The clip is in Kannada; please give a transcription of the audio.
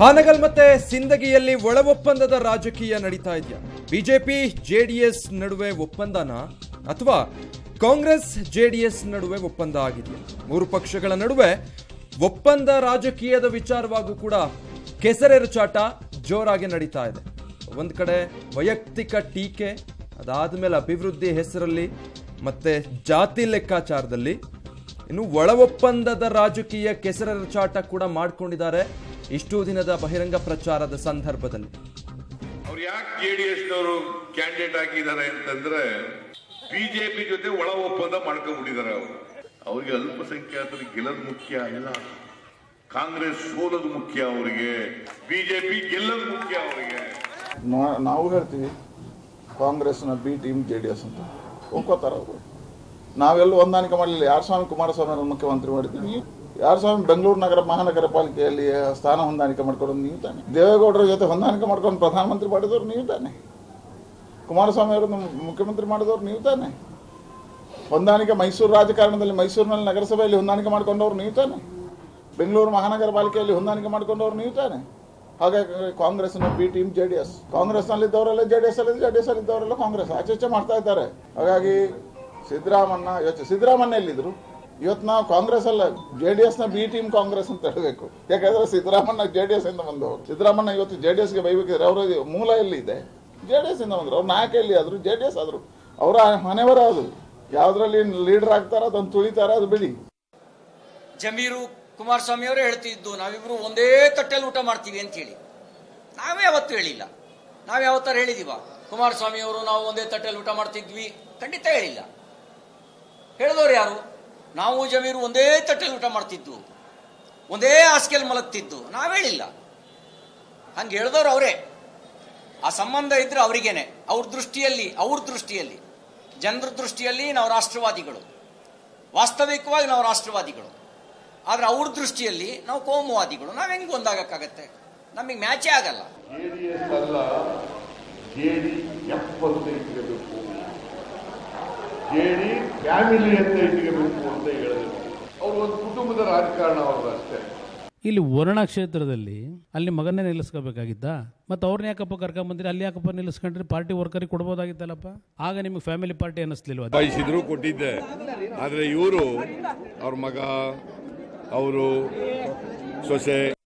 ಹಾನಗಲ್ ಮತ್ತೆ ಸಿಂದಗಿಯಲ್ಲಿ ಒಳ ಒಪ್ಪಂದದ ರಾಜಕೀಯ ನಡೀತಾ ಇದೆಯಾ? ಬಿಜೆಪಿ ಜೆಡಿಎಸ್ ನಡುವೆ ಒಪ್ಪಂದನ ಅಥವಾ ಕಾಂಗ್ರೆಸ್ ಜೆಡಿಎಸ್ ನಡುವೆ ಒಪ್ಪಂದ ಆಗಿದೆಯಾ? ಮೂರು ಪಕ್ಷಗಳ ನಡುವೆ ಒಪ್ಪಂದ ರಾಜಕೀಯದ ವಿಚಾರವಾಗೂ ಕೂಡ ಕೆಸರೆರಚಾಟ ಜೋರಾಗಿ ನಡೀತಾ ಇದೆ. ಒಂದು ಕಡೆ ವೈಯಕ್ತಿಕ ಟೀಕೆ, ಅದಾದಮೇಲೆ ಅಭಿವೃದ್ಧಿ ಹೆಸರಲ್ಲಿ ಮತ್ತೆ ಜಾತಿ ಲೆಕ್ಕಾಚಾರದಲ್ಲಿ ಇನ್ನು ಒಳ ಒಪ್ಪಂದದ ರಾಜಕೀಯ ಕೆಸರೆರಚಾಟ ಕೂಡ ಮಾಡಿಕೊಂಡಿದ್ದಾರೆ. ಇಷ್ಟು ದಿನದ ಬಹಿರಂಗ ಪ್ರಚಾರದ ಸಂದರ್ಭದಲ್ಲಿ ಅವ್ರು ಯಾಕೆ ಜೆಡಿಎಸ್ನವರು ಕ್ಯಾಂಡಿಡೇಟ್ ಆಗಿದ್ದಾರೆ ಅಂತಂದ್ರೆ ಬಿಜೆಪಿ ಜೊತೆ ಒಳ ಒಪ್ಪಂದ ಮಾಡ್ಕೊಂಡ್ಬಿಟ್ಟಿದ್ದಾರೆ. ಅವ್ರಿಗೆ ಅಲ್ಪಸಂಖ್ಯಾತರಿಗೆ ಗೆಲ್ಲೋದು ಮುಖ್ಯ ಇಲ್ಲ, ಕಾಂಗ್ರೆಸ್ ಸೋಲೋದು ಮುಖ್ಯ ಅವರಿಗೆ, ಬಿಜೆಪಿ ಗೆಲ್ಲೋದು ಮುಖ್ಯ ಅವರಿಗೆ. ನಾವು ಹೇಳ್ತೀವಿ ಕಾಂಗ್ರೆಸ್ನ ಬಿ ಟೀಮ್ ಜೆಡಿಎಸ್ ಅಂತ ಒಪ್ಕೋತಾರ ಅವರು. ನಾವೆಲ್ಲೂ ಹೊಂದಾಣಿಕೆ ಮಾಡಲಿಲ್ಲ. ಯಾರು ಸ್ವಾಮಿ ಕುಮಾರಸ್ವಾಮಿ ಅವರನ್ನು ಮುಖ್ಯಮಂತ್ರಿ ಮಾಡಿದ್ದೀವಿ, ಯಾರು ಸ್ವಾಮಿ ಬೆಂಗಳೂರು ನಗರ ಮಹಾನಗರ ಪಾಲಿಕೆಯಲ್ಲಿ ಸ್ಥಾನ ಹೊಂದಾಣಿಕೆ ಮಾಡ್ಕೊಳ್ಳೋದು ನೀವು ತಾನೆ, ದೇವೇಗೌಡರ ಜೊತೆ ಹೊಂದಾಣಿಕೆ ಮಾಡ್ಕೊಂಡು ಪ್ರಧಾನಮಂತ್ರಿ ಮಾಡಿದವರು ನೀವು ತಾನೆ, ಕುಮಾರಸ್ವಾಮಿ ಅವರನ್ನು ಮುಖ್ಯಮಂತ್ರಿ ಮಾಡಿದವರು ನೀವು ತಾನೆ, ಹೊಂದಾಣಿಕೆ ಮೈಸೂರು ರಾಜಕಾರಣದಲ್ಲಿ ಮೈಸೂರಿನಲ್ಲಿ ನಗರಸಭೆಯಲ್ಲಿ ಹೊಂದಾಣಿಕೆ ಮಾಡ್ಕೊಂಡವ್ರು ನೀವು ತಾನೆ, ಬೆಂಗಳೂರು ಮಹಾನಗರ ಪಾಲಿಕೆಯಲ್ಲಿ ಹೊಂದಾಣಿಕೆ ಮಾಡ್ಕೊಂಡವ್ರು ನೀವು ತಾನೆ. ಹಾಗಾಗಿ ಕಾಂಗ್ರೆಸ್ನ B team J D S, ಕಾಂಗ್ರೆಸ್ನಲ್ಲಿದ್ದವರೆಲ್ಲ ಜೆ ಡಿ ಎಸ್ ಅಲ್ಲಿ, ಜೆ ಡಿ ಎಸ್ ಅಲ್ಲಿದ್ದವರೆಲ್ಲ ಕಾಂಗ್ರೆಸ್ ಆಚೆ ಮಾಡ್ತಾ ಇದ್ದಾರೆ. ಹಾಗಾಗಿ ಸಿದ್ದರಾಮಣ್ಣ ಯೋಚನೆ, ಸಿದ್ದರಾಮಣ್ಣ ಎಲ್ಲಿದ್ರು? ಇವತ್ತು ನಾವು ಕಾಂಗ್ರೆಸ್ ಅಲ್ಲ ಜೆ ಡಿ ಎಸ್ನ ಬಿ ಟೀಮ್ ಕಾಂಗ್ರೆಸ್ ಅಂತ ಹೇಳಬೇಕು. ಯಾಕಂದ್ರೆ ಸಿದ್ದರಾಮಣ್ಣ ಜೆ ಡಿ ಎಸ್ ಇಂದ ಬಂದವರು. ಸಿದ್ದರಾಮಣ್ಣ ಇವತ್ತು ಜೆ ಡಿ ಎಸ್ಗೆ ಬೈಬೇಕಿದ್ರೆ ಅವರ ಮೂಲ ಎಲ್ಲಿ ಇದೆ? ಜೆ ಡಿ ಎಸ್ ಇಂದ ಬಂದರು. ಅವ್ರ ನಾಯಕ ಎಲ್ಲಿ ಆದರು? ಜೆ ಡಿ ಎಸ್ ಆದರು. ಅವರ ಮನೆಯವರ ಅದು ಯಾವ್ದ್ರಲ್ಲಿ ಲೀಡರ್ ಆಗ್ತಾರ ಅದನ್ನು ತುಳಿತಾರ ಅದು ಬಿಡಿ. ಜಮೀರು ಕುಮಾರಸ್ವಾಮಿ ಅವರೇ ಹೇಳ್ತಿದ್ದು ನಾವಿಬ್ರು ಒಂದೇ ತಟ್ಟೆಲ್ಲಿ ಊಟ ಮಾಡ್ತೀವಿ ಅಂತ ಹೇಳಿ. ನಾವೇ ಯಾವತ್ತೂ ಹೇಳಿಲ್ಲ. ನಾವು ಯಾವತ್ತಾರ ಹೇಳಿದೀವ ಕುಮಾರಸ್ವಾಮಿ ಅವರು ನಾವು ಒಂದೇ ತಟ್ಟೆಲ್ಲಿ ಊಟ ಮಾಡ್ತಿದ್ವಿ? ಖಂಡಿತ ಹೇಳಿಲ್ಲ. ಹೇಳಿದವ್ರು ಯಾರು? ನಾವು ಜಮೀರು ಒಂದೇ ತಟ್ಟೆಲಿ ಊಟ ಮಾಡ್ತಿದ್ದು, ಒಂದೇ ಹಾಸಿಗೆಯಲ್ಲಿ ಮಲಗ್ತಿದ್ದು, ನಾವೇಳಿಲ್ಲ. ಹಂಗೆ ಹೇಳಿದವ್ರು ಅವರೇ. ಆ ಸಂಬಂಧ ಇದ್ರೆ ಅವರಿಗೇನೆ. ಅವ್ರ ದೃಷ್ಟಿಯಲ್ಲಿ ಜನರ ದೃಷ್ಟಿಯಲ್ಲಿ ನಾವು ರಾಷ್ಟ್ರವಾದಿಗಳು, ವಾಸ್ತವಿಕವಾಗಿ ನಾವು ರಾಷ್ಟ್ರವಾದಿಗಳು. ಆದ್ರೆ ಅವ್ರ ದೃಷ್ಟಿಯಲ್ಲಿ ನಾವು ಕೋಮುವಾದಿಗಳು. ನಾವು ಹೆಂಗೆ ಒಂದಾಗಕ್ಕಾಗತ್ತೆ? ನಮಗೆ ಮ್ಯಾಚೇ ಆಗಲ್ಲ. ಜೆಡಿ ಫ್ಯಾಮಿಲಿ ಅಂತ ಇಟ್ಕೋಬೇಕು ಅಂತ ಹೇಳಿದ್ರು. ಅವ್ರು ಒಂದು ಕುಟುಂಬದ ರಾಜಕಾರಣ ಅವರು ಅಷ್ಟೇ. ಇಲ್ಲಿ ವರ್ಣ ಕ್ಷೇತ್ರದಲ್ಲಿ ಅಲ್ಲಿ ಮಗನ್ನೇ ನಿಲ್ಲಿಸ್ಕೋಬೇಕಾಗಿದ್ದ, ಮತ್ತು ಅವ್ರನ್ನ ಯಾಕಪ್ಪ ಕರ್ಕೊಂಬಂದ್ರಿ, ಅಲ್ಲಿ ಯಾಕಪ್ಪ ನಿಲ್ಲಿಸ್ಕೊಂಡ್ರಿ? ಪಾರ್ಟಿ ವರ್ಕರಿಗೆ ಕೊಡ್ಬೋದಾಗಿತ್ತಲ್ಲಪ್ಪ. ಆಗ ನಿಮ್ಗೆ ಫ್ಯಾಮಿಲಿ ಪಾರ್ಟಿ ಅನ್ನಿಸ್ಲಿಲ್ವಾ? ಬಯಸಿದ್ರು ಕೊಟ್ಟಿದ್ದೆ. ಆದರೆ ಇವರು ಅವ್ರ ಮಗ, ಅವರು ಸೊಸೆ